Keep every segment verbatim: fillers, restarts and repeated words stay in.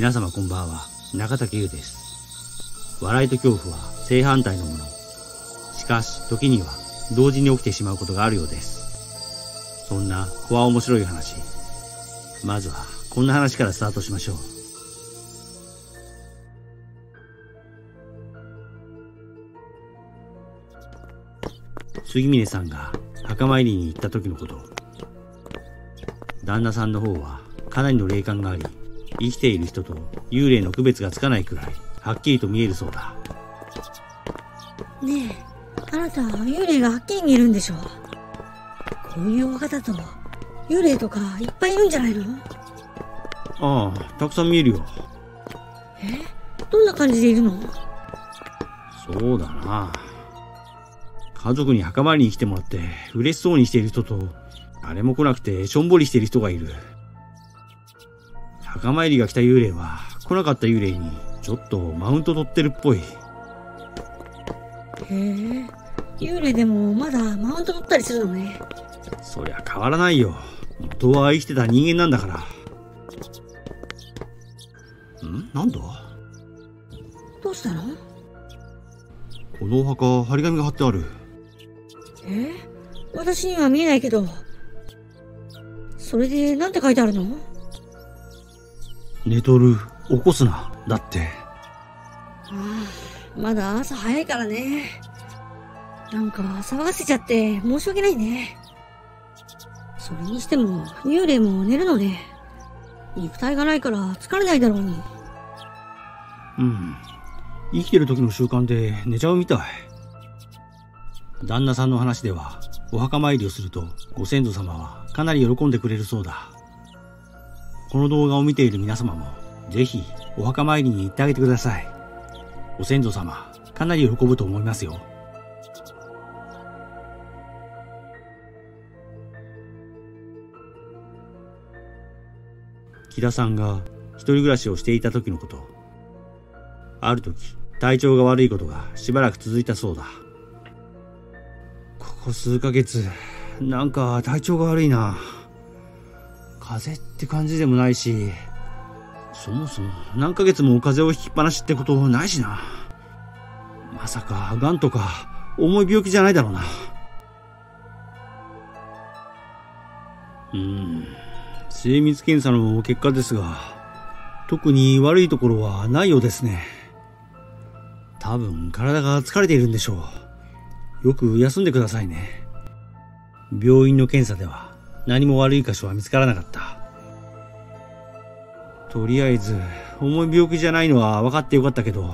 皆様こんばんは、中竹優です。笑いと恐怖は正反対のもの。しかし時には同時に起きてしまうことがあるようです。そんな怖面白い話、まずはこんな話からスタートしましょう。杉峰さんが墓参りに行った時のこと。旦那さんの方はかなりの霊感があり、生きている人と幽霊の区別がつかないくらいはっきりと見えるそうだ。ねえ、あなたは幽霊がはっきり見えるんでしょう。こういうお方と幽霊とかいっぱいいるんじゃないの？ああ、たくさん見えるよ。え、どんな感じでいるの？そうだな、家族に墓参りに来てもらって嬉しそうにしている人と、誰も来なくてしょんぼりしている人がいる。墓参りが来た幽霊は来なかった幽霊にちょっとマウント取ってるっぽい。へえ、幽霊でもまだマウント取ったりするのね。そりゃ変わらないよ、元は生きてた人間なんだから。ん？なんだ？どうしたの？このお墓、張り紙が貼ってある。え？私には見えないけど。それでなんて書いてあるの？寝とる、起こすな、だって。ああ、まだ朝早いからね。なんか騒がせちゃって申し訳ないね。それにしても幽霊も寝るのね。肉体がないから疲れないだろうに。うん、生きてる時の習慣で寝ちゃうみたい。旦那さんの話では、お墓参りをするとご先祖様はかなり喜んでくれるそうだ。この動画を見ている皆様も、ぜひお墓参りに行ってあげてください。ご先祖様、かなり喜ぶと思いますよ。木田さんが一人暮らしをしていた時のこと。ある時、体調が悪いことがしばらく続いたそうだ。ここ数ヶ月、なんか体調が悪いな。風邪って感じでもないし、そもそも何ヶ月も風邪をひきっぱなしってことないしな。まさか癌とか重い病気じゃないだろうな。うーん、精密検査の結果ですが、特に悪いところはないようですね。多分体が疲れているんでしょう。よく休んでくださいね。病院の検査では何も悪い箇所は見つからなかった。とりあえず重い病気じゃないのは分かってよかったけど、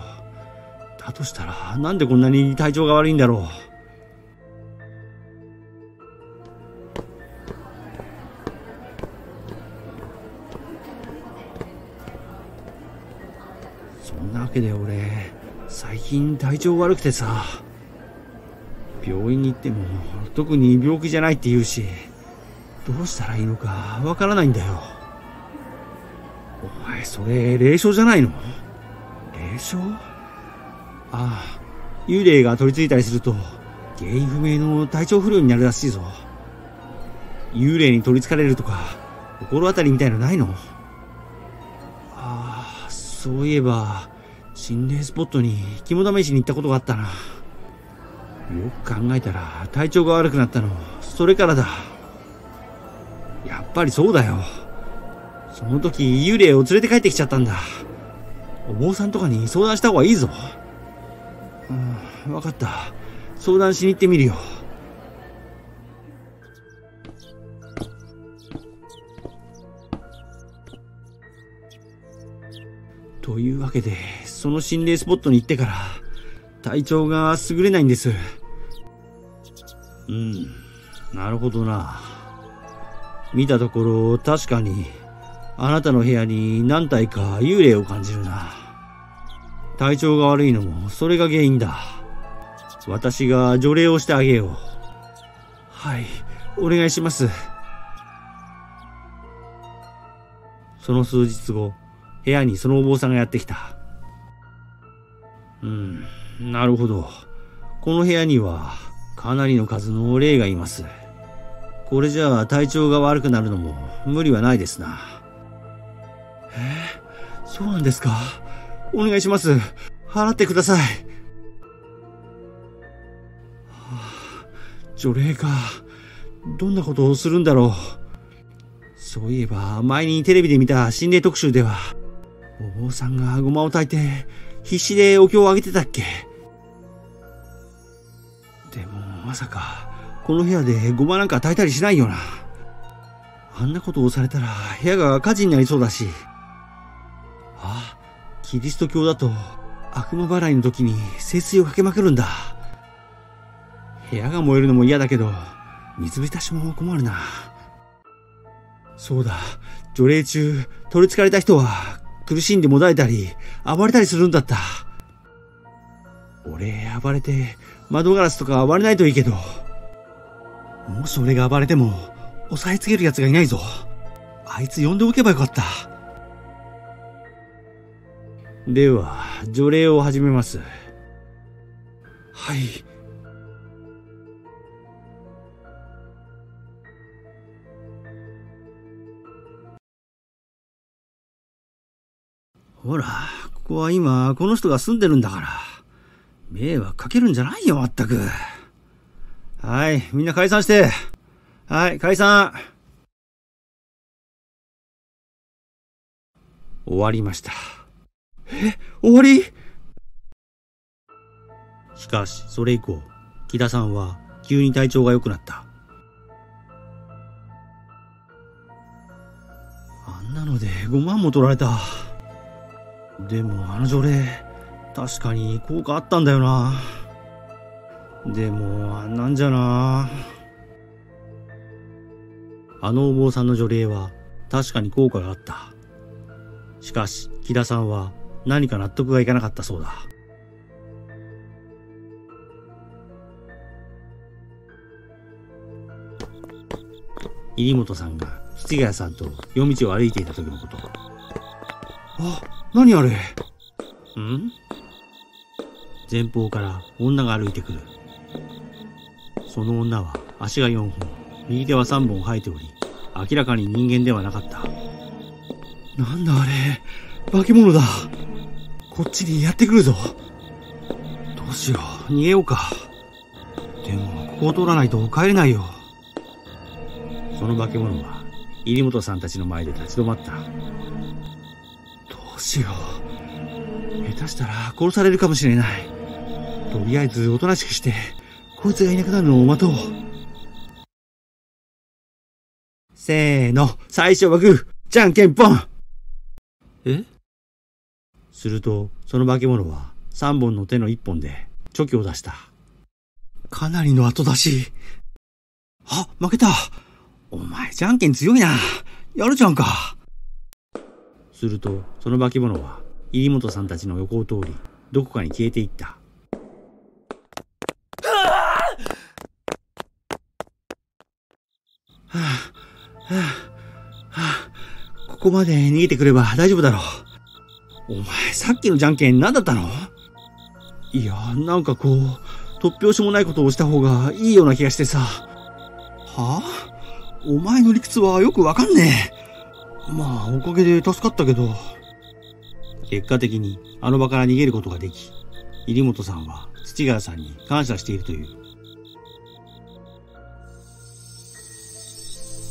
だとしたらなんでこんなに体調が悪いんだろう。そんなわけで俺、最近体調悪くてさ、病院に行っても特に病気じゃないって言うし、どうしたらいいのかわからないんだよ。お前それ霊障じゃないの？霊障？ああ、幽霊が取り付いたりすると原因不明の体調不良になるらしいぞ。幽霊に取りつかれるとか心当たりみたいのないの？ああ、そういえば心霊スポットに肝試しに行ったことがあったな。よく考えたら体調が悪くなったのそれからだ。やっぱりそうだよ。その時幽霊を連れて帰ってきちゃったんだ。お坊さんとかに相談した方がいいぞ。うん、分かった、相談しに行ってみるよ。というわけで、その心霊スポットに行ってから体調が優れないんです。うん、なるほどな。見たところ、確かにあなたの部屋に何体か幽霊を感じるな。体調が悪いのもそれが原因だ。私が除霊をしてあげよう。はい、お願いします。その数日後、部屋にそのお坊さんがやってきた。うん、なるほど、この部屋にはかなりの数の霊がいます。これじゃあ体調が悪くなるのも無理はないですな。えー、そうなんですか。お願いします。払ってください。はあ、除霊か。どんなことをするんだろう。そういえば、前にテレビで見た心霊特集では、お坊さんがごまを焚いて、必死でお経をあげてたっけ。でも、まさか、この部屋でごまなんか焚いたりしないよな。あんなことをされたら、部屋が火事になりそうだし。あ、キリスト教だと、悪魔払いの時に聖水をかけまくるんだ。部屋が燃えるのも嫌だけど、水浸しも困るな。そうだ、除霊中、取り憑かれた人は、苦しんでもだえたり、暴れたりするんだった。俺、暴れて、窓ガラスとか割れないといいけど、もし俺が暴れても、押さえつける奴がいないぞ。あいつ呼んでおけばよかった。では、除霊を始めます。はい。ほら、ここは今、この人が住んでるんだから。迷惑かけるんじゃないよ、まったく。はい、みんな解散して。はい、解散。終わりました。え、終わり？しかし、それ以降、木田さんは急に体調が良くなった。あんなのでごまんも取られた。でもあの除霊、確かに効果あったんだよな。でも、あんなんじゃな。あのお坊さんの除霊は確かに効果があった。しかし、木田さんは何か納得がいかなかったそうだ。入本さんが七ヶ谷さんと夜道を歩いていた時のこと。あ、何あれ？ん？前方から女が歩いてくる。その女は足がよんほん、右手はさんぼん生えており、明らかに人間ではなかった。なんだあれ、化け物だ。こっちにやってくるぞ。どうしよう、逃げようか。でも、ここを通らないと帰れないよ。その化け物は、入本さんたちの前で立ち止まった。どうしよう。下手したら殺されるかもしれない。とりあえずおとなしくして、こいつがいなくなるのを待とう。せーの、最初はグー、じゃんけんぽん。え？すると、その化け物はさんぼんの手のいっぽんでチョキを出した。かなりの後出し。あ、負けた。お前、じゃんけん強いな。やるじゃんか。すると、その化け物は、入本さんたちの横を通り、どこかに消えていった。はあ、はあ、はあ。ここまで逃げてくれば大丈夫だろう。お前、さっきのじゃんけん何だったの？いや、なんかこう、突拍子もないことをした方がいいような気がしてさ。はあ？お前の理屈はよくわかんねえ。まあ、おかげで助かったけど。結果的に、あの場から逃げることができ、入本さんは、土川さんに感謝しているという。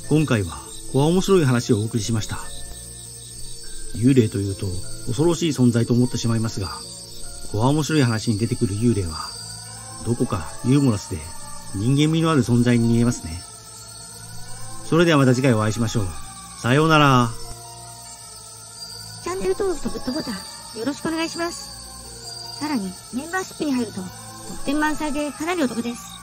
今回は、こわ面白い話をお送りしました。幽霊というと恐ろしい存在と思ってしまいますが、こわ面白い話に出てくる幽霊は、どこかユーモラスで人間味のある存在に見えますね。それではまた次回お会いしましょう。さようなら。チャンネル登録とグッドボタンよろしくお願いします。さらにメンバーシップに入ると特典満載でかなりお得です。